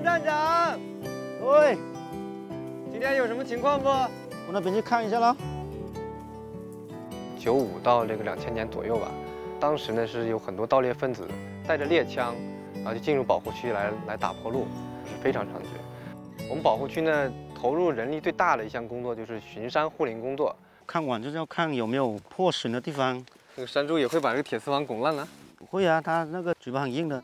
王站长，喂，今天有什么情况不？我那本去看一下了。95到这个2000年左右吧，当时呢是有很多盗猎分子带着猎枪，然后就进入保护区来打破路，是非常猖獗。我们保护区呢投入人力最大的一项工作就是巡山护林工作。看管就是要看有没有破损的地方。这个山猪也会把这个铁丝网拱烂了？不会啊，它那个嘴巴很硬的。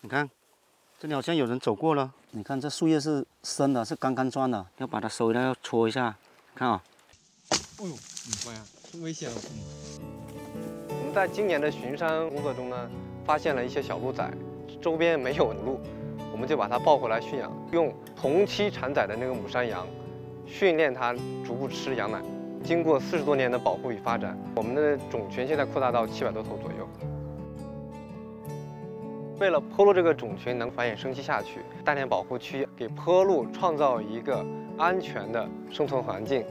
你看，这里好像有人走过了。你看这树叶是深的，是刚刚钻的，要把它收回来，要戳一下。看啊、哦，哎呦，妈呀，这危险啊！我们在今年的巡山工作中呢，发现了一些小鹿仔，周边没有鹿，我们就把它抱回来驯养，用同期产崽的那个母山羊，训练它逐步吃羊奶。经过40多年的保护与发展，我们的种群现在扩大到700多头左右。 为了坡鹿这个种群能繁衍生息下去，大连保护区给坡鹿创造一个安全的生存环境。